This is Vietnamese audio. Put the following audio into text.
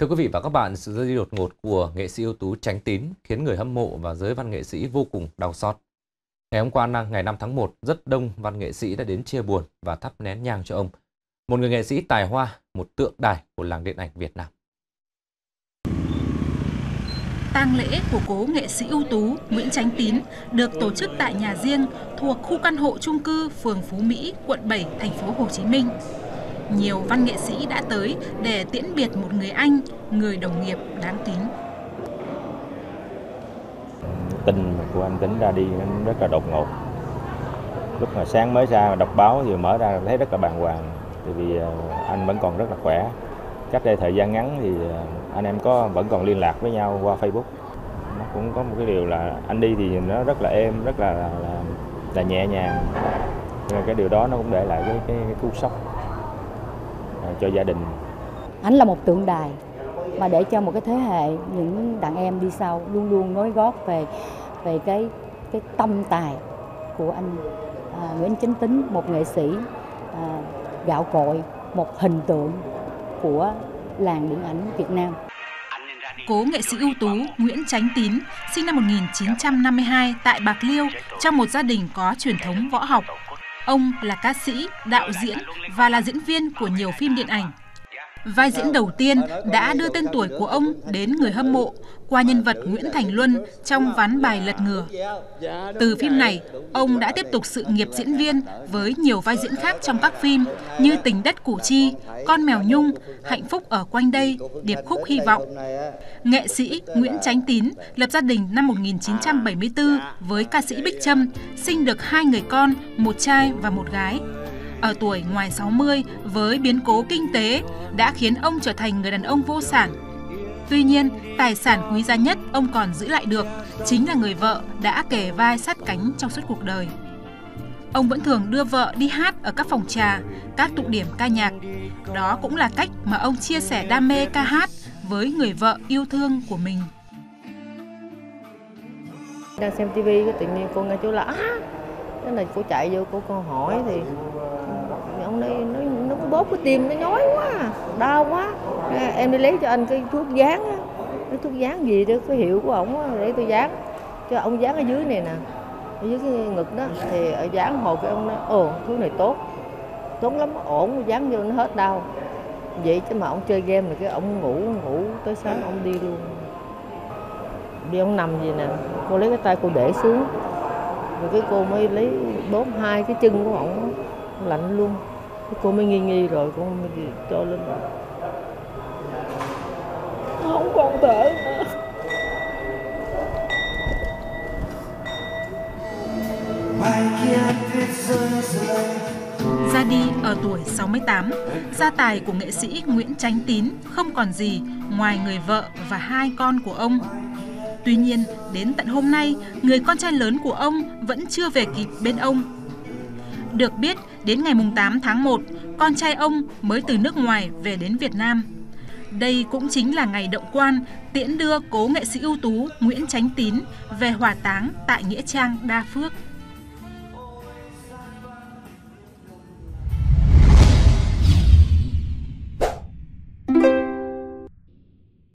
Thưa quý vị và các bạn, sự ra đi đột ngột của nghệ sĩ ưu tú Chánh Tín khiến người hâm mộ và giới văn nghệ sĩ vô cùng đau xót. Ngày hôm qua, ngày 5 tháng 1, rất đông văn nghệ sĩ đã đến chia buồn và thắp nén nhang cho ông. Một người nghệ sĩ tài hoa, một tượng đài của làng điện ảnh Việt Nam. Tang lễ của cố nghệ sĩ ưu tú Nguyễn Chánh Tín được tổ chức tại nhà riêng thuộc khu căn hộ chung cư phường Phú Mỹ, quận 7, thành phố Hồ Chí Minh. Nhiều văn nghệ sĩ đã tới để tiễn biệt một người anh, người đồng nghiệp đáng kính. Tin của anh Tín ra đi rất là đột ngột. Lúc mà sáng mới ra đọc báo thì mở ra thấy rất là bàng hoàng, tại vì anh vẫn còn rất là khỏe. Cách đây thời gian ngắn thì anh em vẫn còn liên lạc với nhau qua Facebook. Nó cũng có một cái điều là anh đi thì nó rất là êm, rất là nhẹ nhàng. Nên cái điều đó nó cũng để lại cái cú sốc cho gia đình. Anh là một tượng đài mà để cho một cái thế hệ những đàn em đi sau luôn luôn nối gót về cái tâm tài của anh Nguyễn Chánh Tín, một nghệ sĩ gạo cội, một hình tượng của làng điện ảnh Việt Nam. Cố nghệ sĩ ưu tú Nguyễn Chánh Tín sinh năm 1952 tại Bạc Liêu trong một gia đình có truyền thống võ học. Ông là ca sĩ, đạo diễn và là diễn viên của nhiều phim điện ảnh. Vai diễn đầu tiên đã đưa tên tuổi của ông đến người hâm mộ qua nhân vật Nguyễn Thành Luân trong Ván Bài Lật Ngửa. Từ phim này, ông đã tiếp tục sự nghiệp diễn viên với nhiều vai diễn khác trong các phim như Tình Đất Củ Chi, Con Mèo Nhung, Hạnh phúc ở quanh đây, Điệp khúc hy vọng. Nghệ sĩ Nguyễn Chánh Tín lập gia đình năm 1974 với ca sĩ Bích Trâm, sinh được 2 người con, một trai và một gái. Ở tuổi ngoài 60 với biến cố kinh tế đã khiến ông trở thành người đàn ông vô sản. Tuy nhiên, tài sản quý giá nhất ông còn giữ lại được chính là người vợ đã kề vai sát cánh trong suốt cuộc đời. Ông vẫn thường đưa vợ đi hát ở các phòng trà, các tụ điểm ca nhạc. Đó cũng là cách mà ông chia sẻ đam mê ca hát với người vợ yêu thương của mình. Đang xem TV, tự nhiên cô nghe chú lã. Thế là cô chạy vô, cô hỏi thì ông này nó bóp cái tim, nó nhói quá, đau quá. Em đi lấy cho anh cái thuốc dán á, cái thuốc dán gì đó, cái hiệu của ổng á, để tôi dán. Cho ông dán ở dưới này nè, ở dưới cái ngực đó, thì dán hồi cái ông nói, thuốc này tốt lắm, ổn, dán vô nó hết đau. Vậy chứ mà ông chơi game này, cái ông ngủ tới sáng ông đi luôn. Đi ông nằm gì nè, cô lấy cái tay cô để xuống, rồi cái cô mới lấy bóp hai cái chân của ổng, lạnh luôn. Cô mới nghi rồi, cô mới cho lên rồi. Không còn thể. Ra đi ở tuổi 68, gia tài của nghệ sĩ Nguyễn Chánh Tín không còn gì ngoài người vợ và 2 con của ông. Tuy nhiên, đến tận hôm nay, người con trai lớn của ông vẫn chưa về kịp bên ông. Được biết, đến ngày 8 tháng 1, con trai ông mới từ nước ngoài về đến Việt Nam. Đây cũng chính là ngày động quan tiễn đưa cố nghệ sĩ ưu tú Nguyễn Chánh Tín về hỏa táng tại nghĩa trang Đa Phước.